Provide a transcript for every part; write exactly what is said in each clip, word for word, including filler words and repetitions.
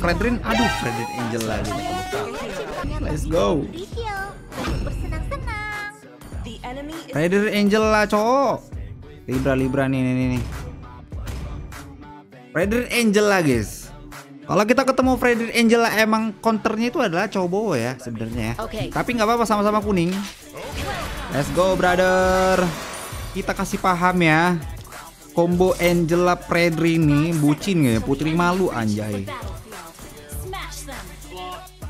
Fredrinn, aduh Fredrinn Angela gitu. Let's go. Fredrinn Angela cowok. Libra Libra nih nih nih. Fredrinn Angela guys. Kalau kita ketemu Fredrinn Angela emang counternya itu adalah cowok ya sebenarnya. Okay. Tapi nggak apa-apa, sama-sama kuning. Let's go brother. Kita kasih paham ya. Combo Angela Fredrinn nih bucin ya, putri malu anjay.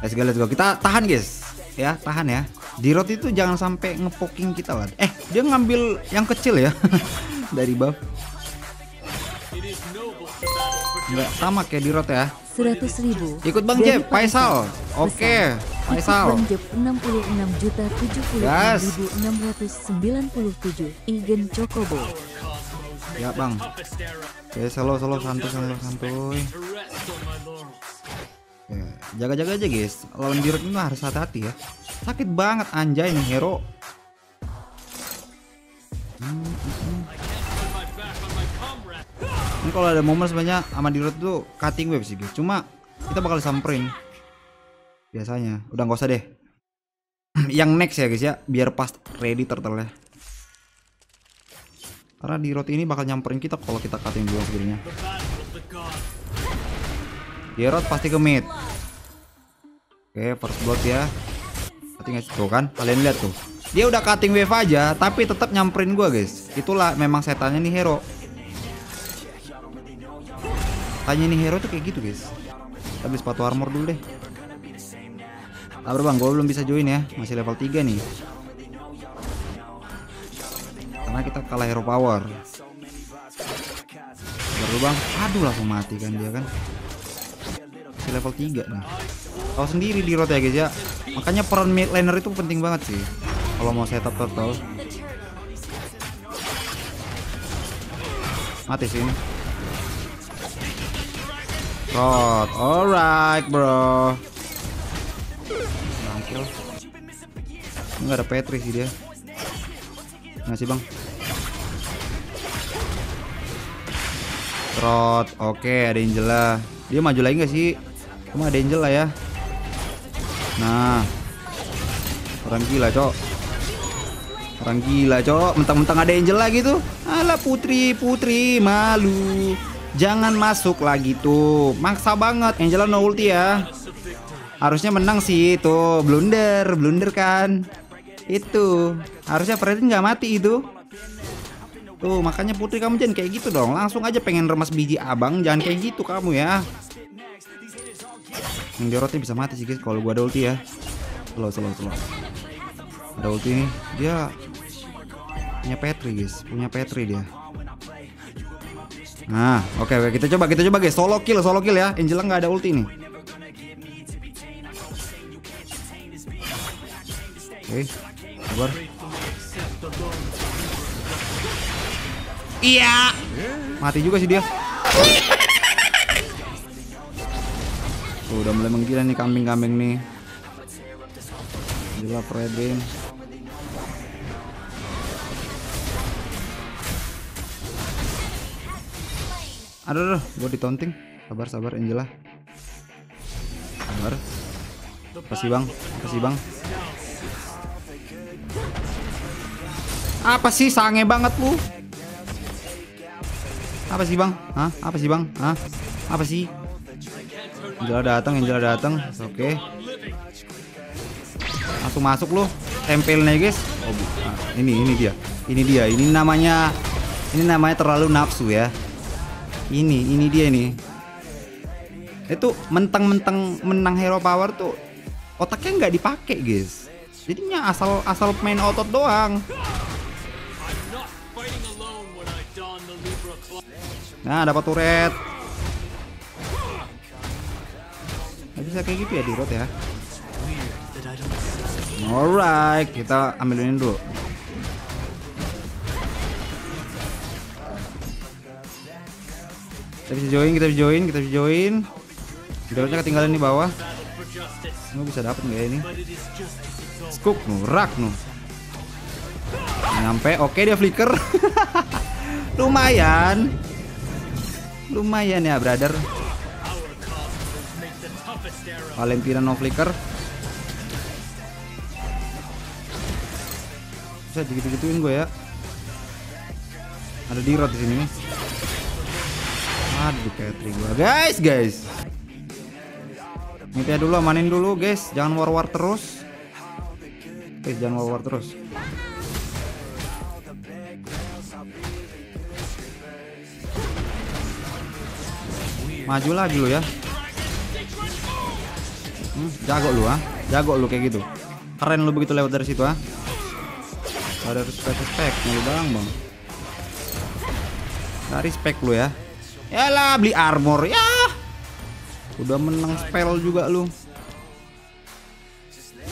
Let's go, let's go. Kita tahan guys. Ya, tahan ya. Di road itu jangan sampai ngepoking kita lah. Eh, dia ngambil yang kecil ya. Dari buff. Enggak sama kayak di road ya. seratus ribu. Ikut Bang Jeb, Faisal. Oke, Faisal. Bang Jeb enam puluh enam juta tujuh puluh enam ribu enam ratus sembilan puluh tujuh. Igen Chocobo. Ya, Bang. Oke, selo-selo santuy-santuy. Jaga-jaga aja guys. Lawan di road ini harus hati-hati ya. Sakit banget anjay nih hero. Hmm, hmm. Ini kalau ada momen sebenarnya sama di road tuh cutting wave sih guys. Cuma kita bakal samperin. Biasanya udah nggak usah deh. Yang next ya guys ya, biar pas ready turtle ya. Karena di road ini bakal nyamperin kita kalau kita cutting dulu sebenarnya. Di road pasti ke mid. Oke, first blood ya. Tuh kan, kalian lihat tuh. Dia udah cutting wave aja tapi tetap nyamperin gua, guys. Itulah memang setannya nih hero. Tanya nih hero tuh kayak gitu, guys. Tapi sepatu armor dulu deh. Sabar bang, gua belum bisa join ya. Masih level tiga nih. Karena kita kalah hero power. Baru bang. Aduh langsung mati kan dia kan. Masih level tiga nih. Tahu sendiri di road ya guys ya. Makanya peran mid laner itu penting banget sih kalau mau setup turtle. Mati sih ini. Rot, alright bro. Nampil. Enggak ada Petri sih dia. Nggak sih bang. Rot, oke okay, ada Angela. Dia maju lagi nggak sih? Cuma ada Angela ya. Nah, orang gila cok, orang gila cok, mentang-mentang ada Angel lagi tuh. Alah putri, putri malu, jangan masuk lagi tuh, maksa banget. Angela no ulti ya, harusnya menang sih tuh, blunder, blunder kan, itu harusnya Fredrinn nggak mati itu. Tuh makanya putri kamu jangan kayak gitu dong, langsung aja pengen remas biji abang, jangan kayak gitu kamu ya. Yang diorotnya bisa mati sih guys kalau gua ada ulti ya. Slow slow slow. Ada ulti nih. Dia punya Petri guys, punya Petri dia. Nah, oke okay, kita coba, kita coba guys. Solo kill, solo kill ya. Angela nggak ada ulti nih. Oke, okay, sabar. Iya. Mati juga sih dia. Tuh, udah mulai menggila nih kambing-kambing nih. Gila Fredrinn. Aduh, aduh, gue ditonting. Sabar, sabar Angela. Sabar. Kasih bang, kasih bang. Apa sih sange banget lu? Apa sih bang? Hah? Apa sih bang? Hah? Apa sih? Angela datang, Angela datang. Oke. Okay. Langsung masuk loh. Tempelnya guys. Oh, nah, ini ini dia. Ini dia. Ini namanya ini namanya terlalu nafsu ya. Ini ini dia nih. Itu mentang-mentang menang hero power tuh otaknya nggak dipakai, guys. Jadinya asal asal main otot doang. Nah, dapat turret. Bisa kayak gitu ya di road ya. Alright, kita ambilin dulu. Kita bisa join, kita bisa join, kita bisa join. Dropnya ketinggalan di bawah. Lu bisa dapat nggak ya ini? Scoop nu, rak nu. Nyampe, oke dia flicker. Lumayan. Lumayan ya, brother. Valentina no flicker. Bisa gitu-gituin gue ya. Ada dirot di sini nih. Aduh, Katri gue. Guys, guys. Ngetia dulu, amanin dulu, guys. Jangan war-war terus. Guys, jangan war-war terus. Maju lagi lu ya. Hmm, jago lu ah. Jago lu kayak gitu. Keren lu begitu lewat dari situ ah. Ada respect-respect nih bang, bang. Nah, respect lu ya. Yalah, beli armor ya. Udah menang spell juga lu.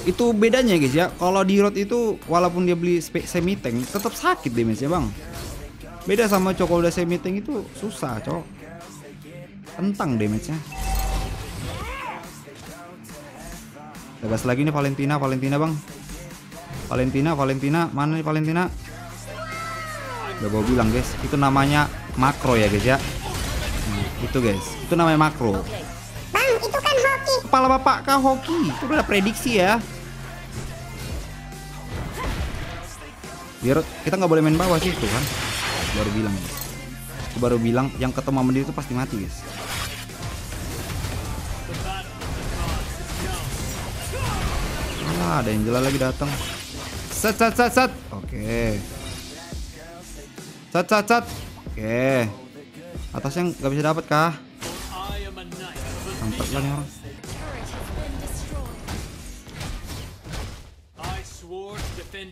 Itu bedanya guys ya. Kalau di road itu walaupun dia beli semi tank tetap sakit damage-nya bang. Beda sama cok, udah semi tank itu susah cok. Tentang damage-nya. Bebas lagi nih Valentina, Valentina bang. Valentina, Valentina, mana nih Valentina? Udah gua bilang guys, itu namanya makro ya guys ya. Nah, itu guys, itu namanya makro. Kepala bapak kah hoki? Itu udah prediksi ya. Biar kita nggak boleh main bawah sih itu kan. Baru bilang, aku baru bilang yang ketemu sama dia itu pasti mati guys. Alah, ada Angela lagi datang. Set set set set. Oke. Set set set. Oke. Atasnya nggak bisa dapat kah? Santet lah nih orang.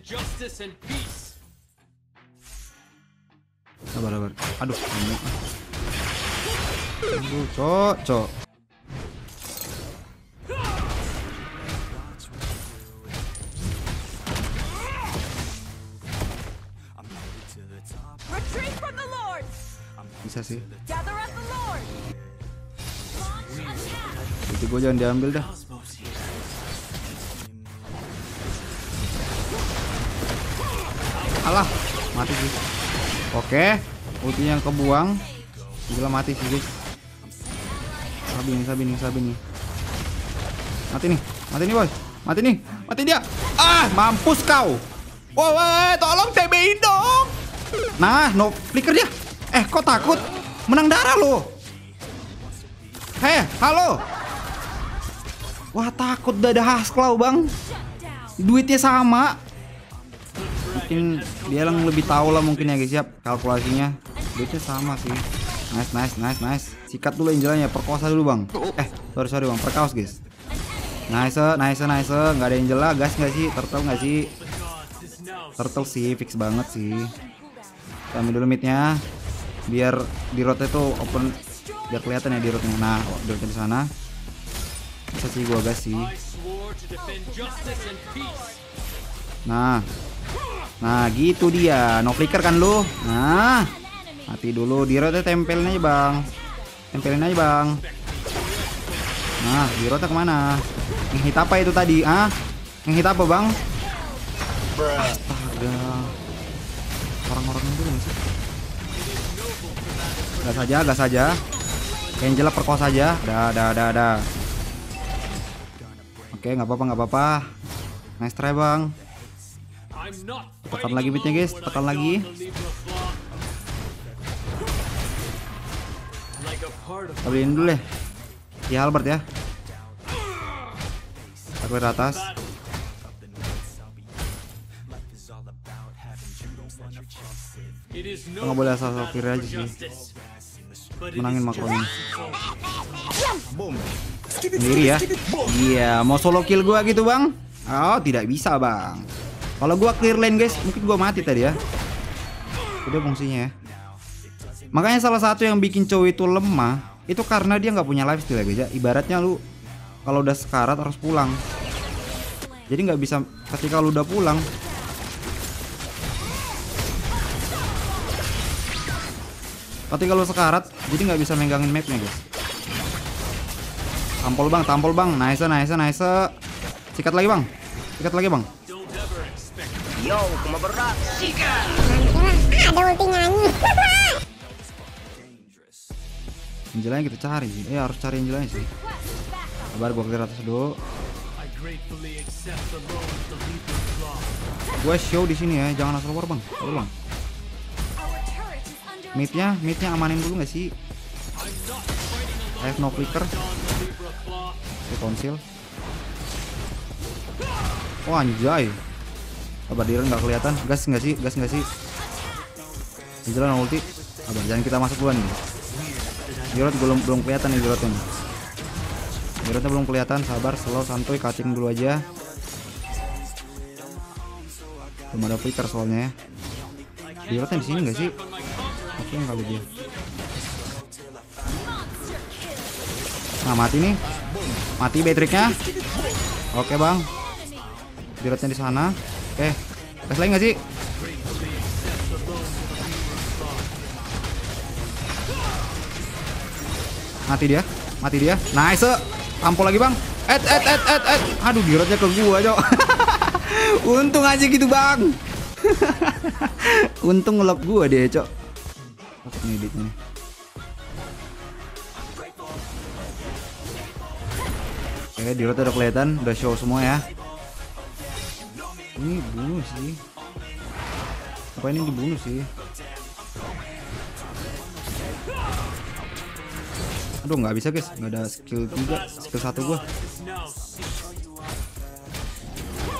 Justice and peace. Sabar, sabar. Aduh, aduh, cok, cok. Bisa sih. Itu gue jangan diambil dah. Alah, mati sih. Oke, ultinya yang kebuang. Gila, mati sih guys. Sabi nih, sabi nih, sabi nih. Mati nih, mati nih boy. Mati nih, mati dia. Ah, mampus kau. Wow, tolong T B-in dong. Nah, no flicker dia. Eh, kok takut? Menang darah lo. Heh, halo. Wah, takut dada khas kau bang. Duitnya sama. Mungkin dia yang lebih tahu lah mungkin ya guys ya, kalkulasinya itu sama sih. Nice nice nice nice. Sikat dulu Angelanya, perkosa dulu bang. Eh sorry sorry bang, perkaos guys. Nice nice nice. Nggak ada Angela gas nggak sih? Turtle nggak sih? Turtle sih fix banget sih. Kami dulu midnya biar di road itu open, biar kelihatan ya di roadnya. Nah oh, di roadnya di sana bisa sih gua gas sih. Nah. Nah gitu dia, no flicker kan lu. Nah, mati dulu. Dirotnya tempelin aja bang, tempelin aja bang. Nah, dirotnya kemana? Ngehit apa itu tadi? Ah, ngehit apa bang? Astaga, orang-orang itu masih. Gas aja, gas aja. Angela perkosa aja. Dah, dah, dah, dah. Oke, nggak apa-apa, nggak apa-apa. Nice try bang. Tekan lagi beatnya guys, tekan lagi. Kabelin dulu deh. Ya Albert ya. Aku ke atas. Nggak boleh asal-asal kiri aja sih. Menangin makronya. Sendiri ya. Iya, mau solo kill gua gitu bang? Oh tidak bisa bang. Kalau gua clear lane guys, mungkin gua mati tadi ya. Udah fungsinya ya. Makanya salah satu yang bikin cowok itu lemah itu karena dia nggak punya lifesteal ya guys ya. Ibaratnya lu kalau udah sekarat harus pulang. Jadi nggak bisa ketika lu udah pulang. Ketika lu sekarat, jadi nggak bisa megangin mapnya guys. Tampol bang, tampol bang, nice nice nice. Sikat lagi bang, sikat lagi bang. Yo, cuma berat. Ada ulti nyanyi. Angelanya kita cari sih. Eh, harus cari Angelanya sih. Sabar, gua clear atas dulu. Gua show di sini ya, jangan asal war bang. Tolong. Mid-nya, mid-nya amanin dulu nggak sih? I have no clicker. Di konsil. Oh anjay. Abah Diren nggak kelihatan. Gas nggak sih? Gas nggak sih? Angela ulti. Abah jangan kita masuk duluan nih. Jirot belum belum kelihatan nih Jirotnya. Jirotnya belum kelihatan. Sabar, slow, santuy, cutting dulu aja. Belum ada flicker soalnya ya. Jirotnya di sini nggak sih? Oke nggak dia. Nah mati nih. Mati Beatrix-nya. Oke bang. Jirotnya di sana. Oke, tes lagi nggak sih? Mati dia, mati dia. Nice, tampol lagi bang. Et, et, et, et, et. Aduh, dirotnya ke gua cok. Untung aja gitu bang. Untung ngelop gua dia cok. Ini editnya. Oke, dirotnya udah kelihatan, udah show semua ya. Ini bunuh sih. Apa ini dibunuh sih? Aduh nggak bisa guys, nggak ada skill tiga, skill satu gua.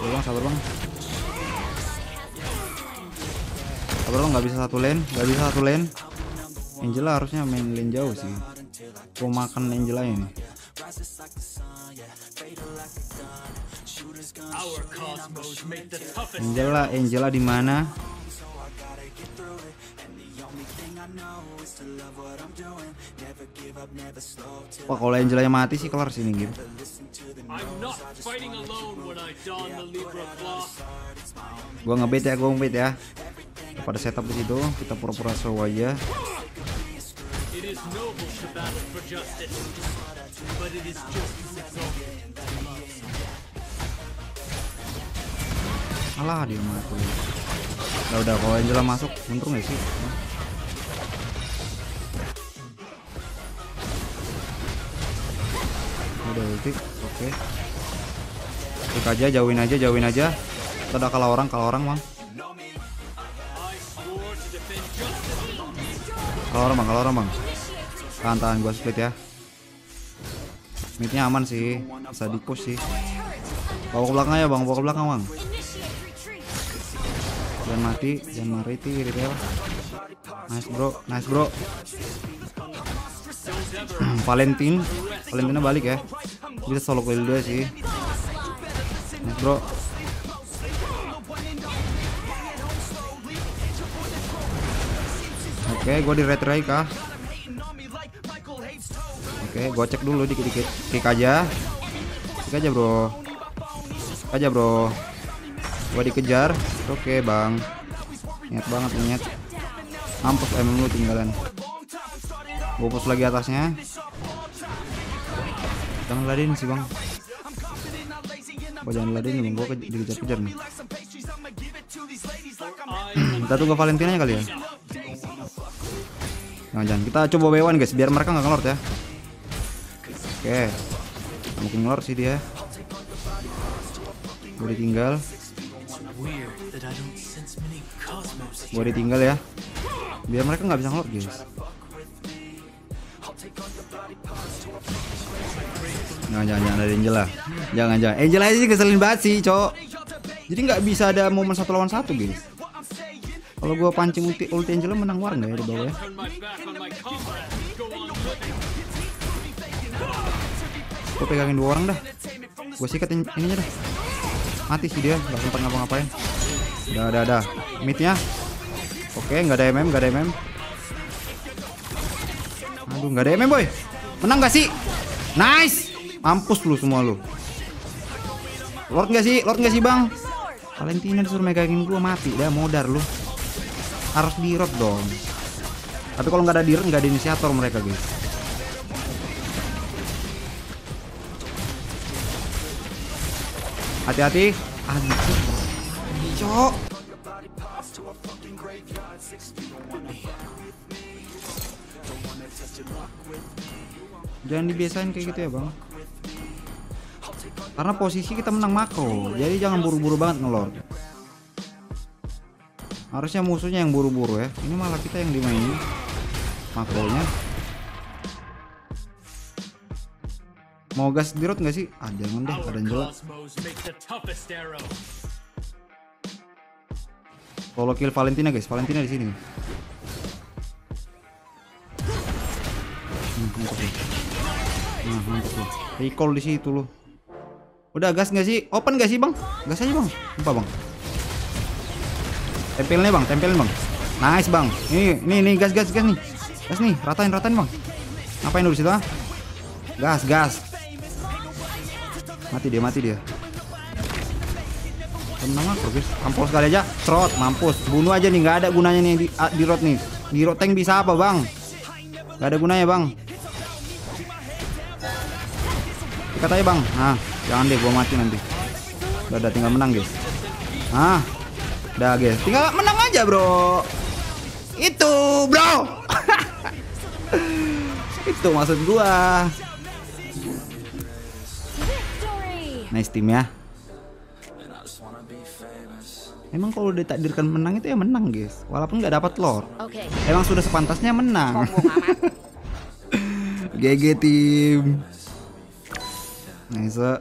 Tolong sabar bang. Sabar bang, nggak bisa satu lane, nggak bisa satu lane. Angela harusnya main lane jauh sih. Gua makan Angela ini. Angela, Angela di mana? Wah, kalau Angela yang mati sih kelar sini gitu. Gua ngebait ya, gua ngebait ya. Pada setup di situ, kita pura-pura show aja. Alah dia mati. Nah, udah kalau Angela masuk, untung gak sih? Udah ulti, oke. Klik aja, jauhin aja, jauhin aja. Kita udah kalah orang, kalah orang, bang. Kalah orang, bang, kalah orang, bang. Tahan-tahan, gua split ya. Midnya aman sih, bisa di-push sih. Bawa ke belakang ya, bang, bawa ke belakang, bang. Jangan mati, jangan mariti, repair. Nice bro, nice bro. Valentin, Valentina balik ya. Bisa solo kill dua sih. Nice bro. Oke, gue di retry kah? Oke, gue cek dulu dikit-dikit. Kick aja, kick aja bro, kick aja bro. Gue dikejar. Oke bang, niat banget niat. Mampus emang lu tinggalan. Gue push lagi atasnya. Jangan ladin sih bang. Gue jangan ladin nih, gue dikejar-kejar nih. Kita tunggu Valentina nya kali ya. Jangan, jangan. Kita coba B satu guys, biar mereka nggak ngelord ya. Oke, mungkin ngelord sih dia. Gue ditinggal. Gue ditinggal ya. Biar mereka nggak bisa ngelord guys. Jangan, jangan, jangan ada Angela. Jangan, jangan. Angela aja ngeselin banget sih, cok. Jadi nggak bisa ada momen satu lawan satu guys. Kalau gua pancing ulti, ulti Angela menang war nggak ya di bawah ya? Gua pegangin dua orang dah. Gua sikat ininya dah. Mati sih dia, nggak sempat ngapa-ngapain. Udah, udah, udah. Mid-nya. Oke, nggak ada mm, nggak ada mm. Aduh, nggak ada mm boy. Menang nggak sih? Nice. Mampus lu semua lu. Lord nggak sih? Lord nggak sih bang? Valentina disuruh megangin gua, mati dah modar lu. Harus di-road dong. Tapi kalau nggak ada di-road, nggak ada inisiator mereka guys. Hati-hati. Anjir. Cok. Jangan dibiasain kayak gitu ya bang. Karena posisi kita menang makro, jadi jangan buru-buru banget ngelord. Harusnya musuhnya yang buru-buru ya. Ini malah kita yang dimainin makronya. Mau gas dirot nggak sih? Ah jangan deh, ada Angela. Solo kill Valentina guys, Valentina di sini. Nah, recall di situ loh. Udah gas nggak sih? Open nggak sih bang? Gas aja bang. Apa bang? Tempelnya bang, tempelin bang. Nice bang. Nih, nih, nih gas, gas, gas nih. Gas nih, ratain, ratain bang. Ngapain lu di situ ah? Gas, gas. Mati dia, mati dia. Tenang aku guys. Kampol sekali aja. Trot, mampus. Bunuh aja nih, nggak ada gunanya nih di, di rot nih. Di rot tank bisa apa bang? Nggak ada gunanya bang. Dekat aja bang. Nah, jangan deh, gua mati nanti. Udah, udah tinggal menang guys. Ah. Udah guys, tinggal menang aja bro. Itu bro. Itu maksud gua. Nice team ya. Emang kalau ditakdirkan menang itu ya menang guys. Walaupun nggak dapat lore, okay. Emang sudah sepantasnya menang. G G team. Nice.